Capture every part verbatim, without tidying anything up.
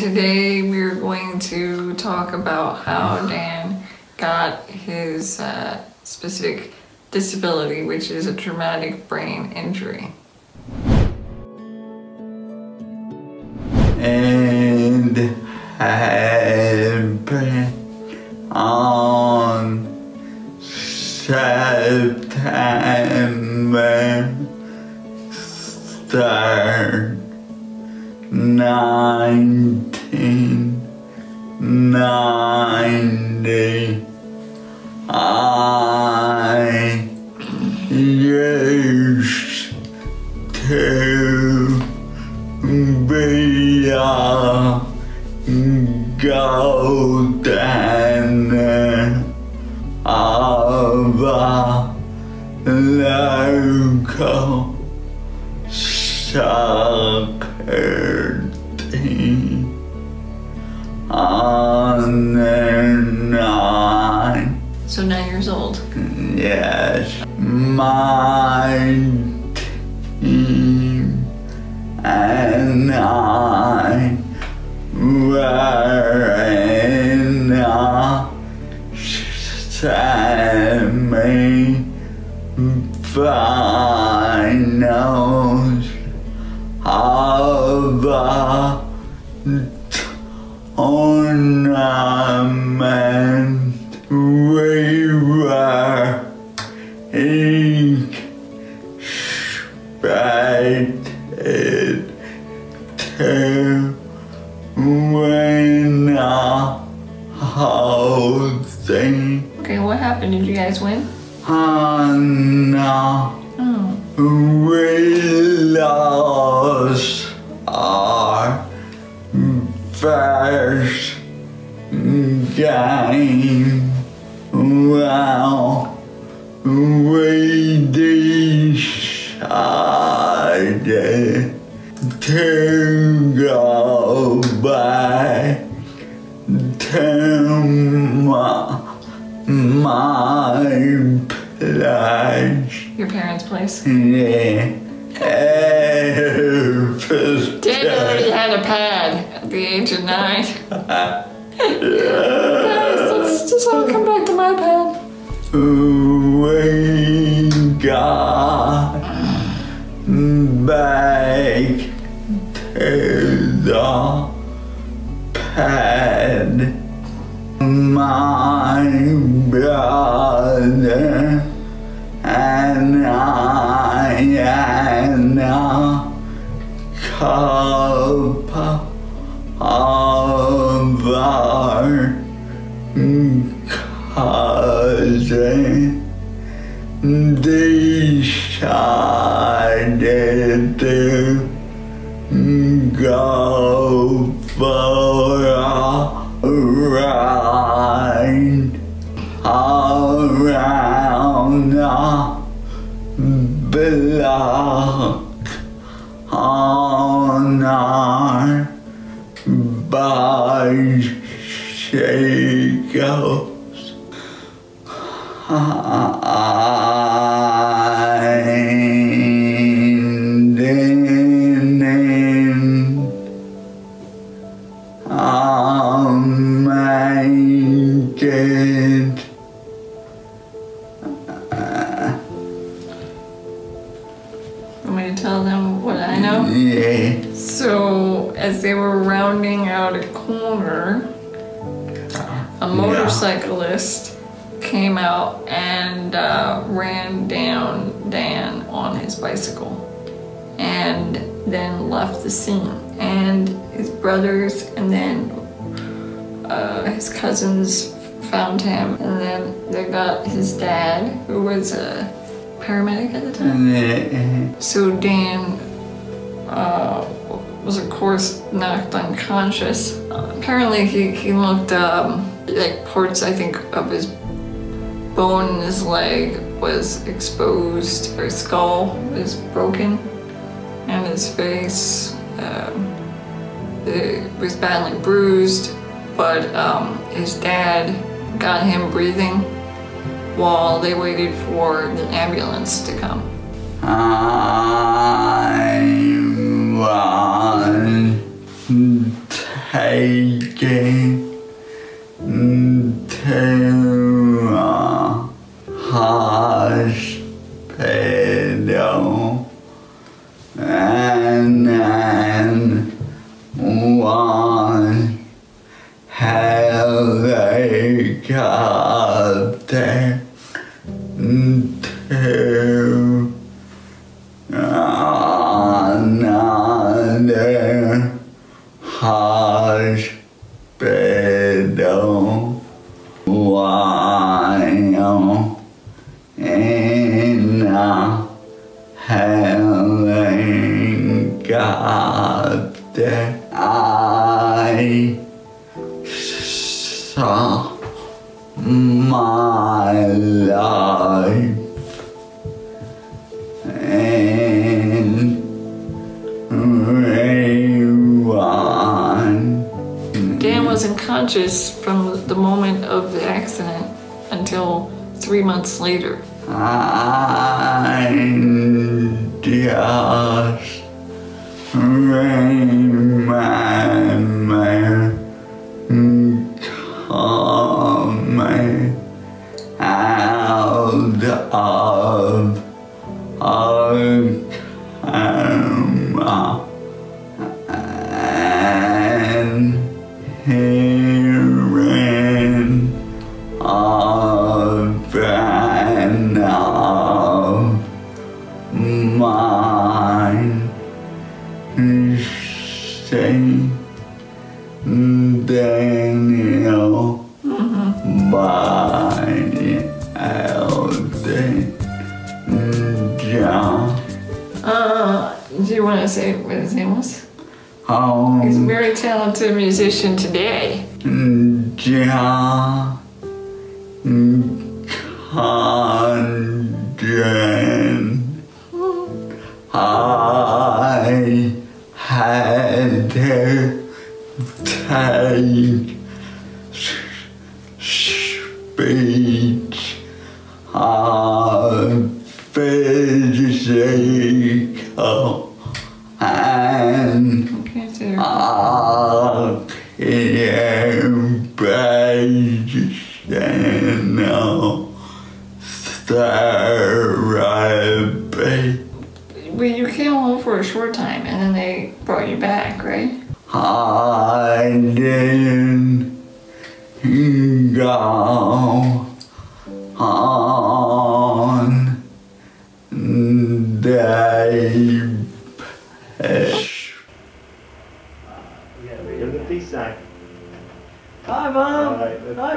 today we're going to talk about how Dan got his uh, specific disability, which is a traumatic brain injury. And happened on September third. nineteen ninety. I used to be a golden of a local soccer. On and on. So nine years old? Yes. My team and I were in a semi-finals of a tournament. We were expected to win a whole thing. Okay, what happened? Did you guys win? Uh, no. Oh. We lost our first game. Well, we decided to go back to my, my place. Your parents' place? Yeah. Dan already had a pad at the age of nine. Guys, let's just all come back to my pad. We got back to the pad. My brother and I and a cup of our cousin decided to go for a ride around the block on our bicycles. I didn't I'll make it. I'm going to tell them what I know. Yeah. So, as they were rounding out a corner, a motorcyclist yeah. came out and uh, ran down Dan on his bicycle and then left the scene. And his brothers and then uh, his cousins found him, and then they got his dad, who was a paramedic at the time. So Dan uh, was, of course, knocked unconscious. Uh, apparently, he, he looked um, like parts, I think, of his bone in his leg was exposed. His skull is broken, and his face um, it was badly bruised. But um, his dad got him breathing while they waited for the ambulance to come. I was taking to a hospital and then was helicopter to another hospital while in a helicopter. I saw my life Dan was unconscious from the moment of the accident until three months later. I just remember coming out of a coma and hearing of and of mine saying Daniel mm-hmm. by Elden John. Uh, do you want to say what his name was? Um, He's a very talented musician today. John Condon. I had to take speech of physical and occupational therapy. Well, you came home for a short time and then they brought you back, right? I didn't go on day pitch. We gotta be doing the peace sign. Hi, Mom. Right, hi,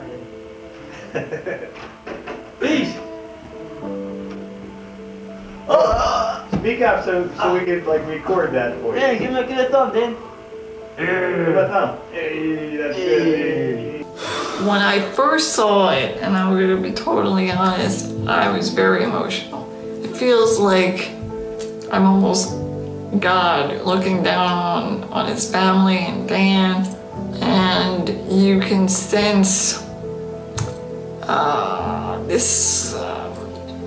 good. Mom. Hi. Peace. Oh. Speak up so so oh. we can like record that for you. Yeah, give me give me a thumb, Dan. Give me a thumb. Hey, that's hey. good. Hey. When I first saw it, and I'm gonna be totally honest, I was very emotional. It feels like I'm almost God looking down on, on his family and Dan, and you can sense uh, this uh,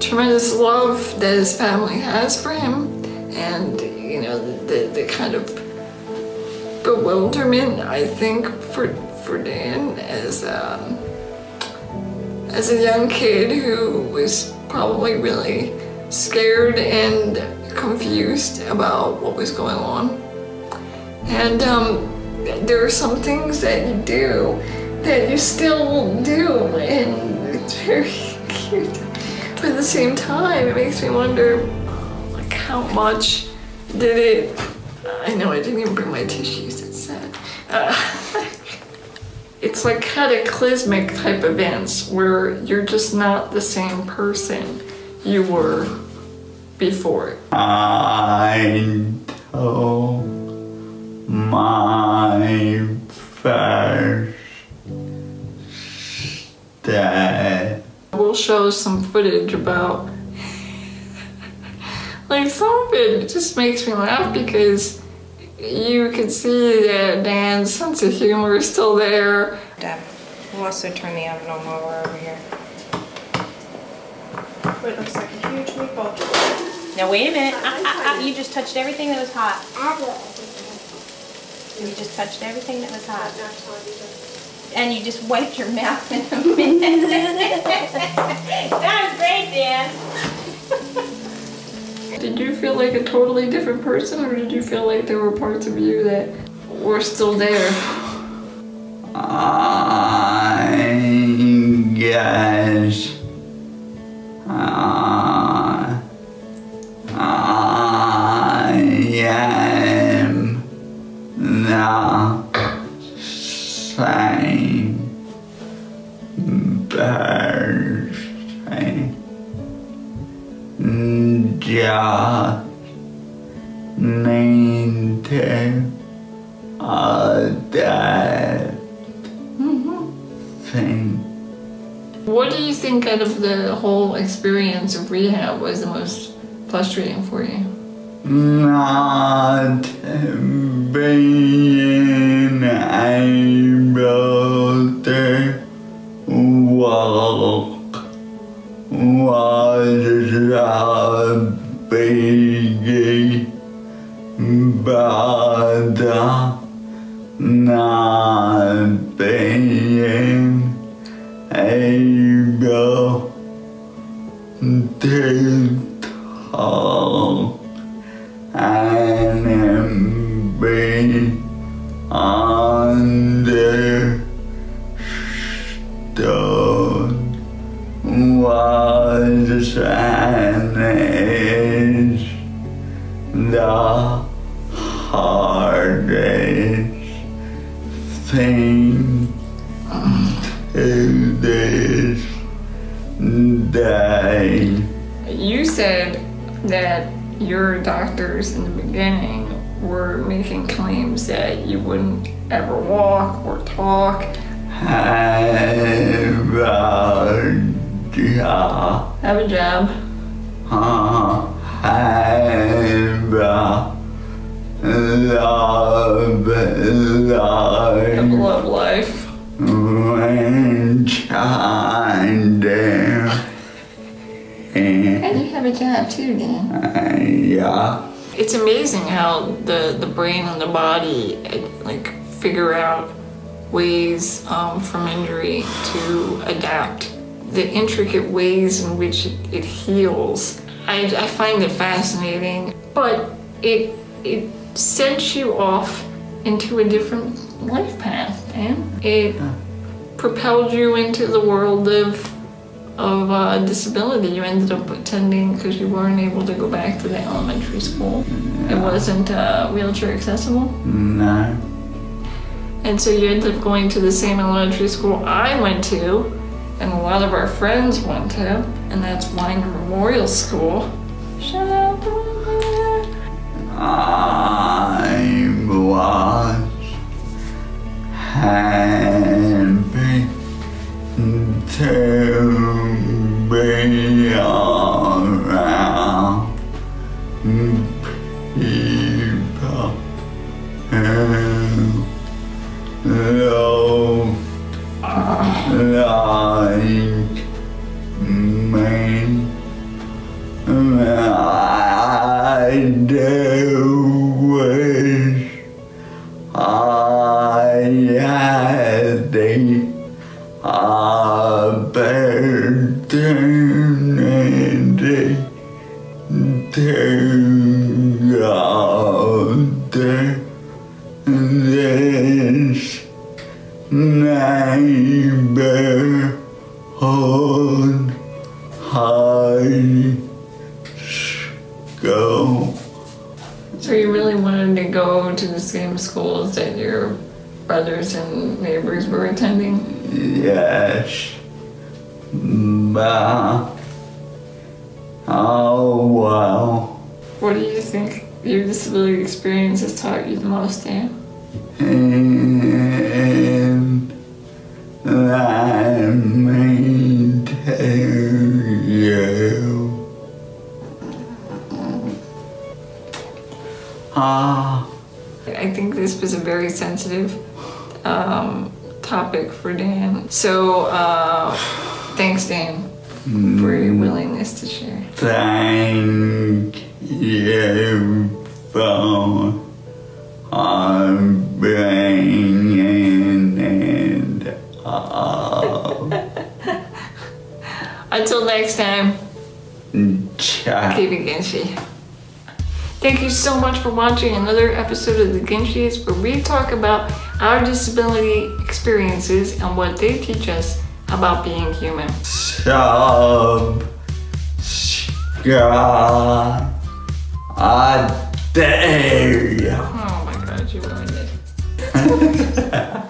tremendous love that his family has for him, and you know the, the, the kind of bewilderment I think for for Dan as um, as a young kid who was probably really scared and confused about what was going on. And um, there are some things that you do that you still do, and it's very cute. But at the same time, it makes me wonder, like, how much did it... I know I didn't even bring my tissues, it's sad. Uh, it's like cataclysmic type events where you're just not the same person you were before. I told my first dad. We'll show some footage about, like, some of it just makes me laugh because you can see that Dan's sense of humor is still there. Dad, we'll also turn the oven on while we're over here. It looks like a huge meatball. Now wait a minute, ah, ah, ah, you just touched everything that was hot. You just touched everything that was hot. And you just wiped your mouth in a minute. That was great, Dan. Did you feel like a totally different person, or did you feel like there were parts of you that were still there? I guess. Uh, I am the same person. Just need to adapt things. What do you think out of the whole experience of rehab was the most frustrating for you? Not being able to walk was a big bother. Not being able to talk and be understood was and is the hardest thing to this day. You said that your doctors in the beginning were making claims that you wouldn't ever walk or talk. Have a job. Have a job. Uh, have a love life. Have a love life. When child there. And you have a job too, Dan. Uh, yeah. It's amazing how the, the brain and the body like figure out ways um, from injury to adapt. The intricate ways in which it, it heals. I, I find it fascinating, but it, it sends you off into a different life path, and it propelled you into the world of of uh, disability. You ended up attending because you weren't able to go back to the elementary school. Yeah. It wasn't uh, wheelchair accessible. No. And so you ended up going to the same elementary school I went to, and a lot of our friends went to, and that's Wine Memorial School. Shut up. I was happy to be around people who look like me. I do wish I had the opportunity to go to this neighborhood high school. So you really wanted to go to the same schools that your brothers and neighbors were attending? Yes, but oh well. What do you think your disability experience has taught you the most, Dan? And I mean to you. Ah. I think this was a very sensitive um, topic for Dan. So, uh, thanks, Dan, for your willingness to share. Thank you for being next time. Ciao. Keep it Ginchy. Thank you so much for watching another episode of The Ginchiest, where we talk about our disability experiences and what they teach us about being human. Oh my god, you ruined it.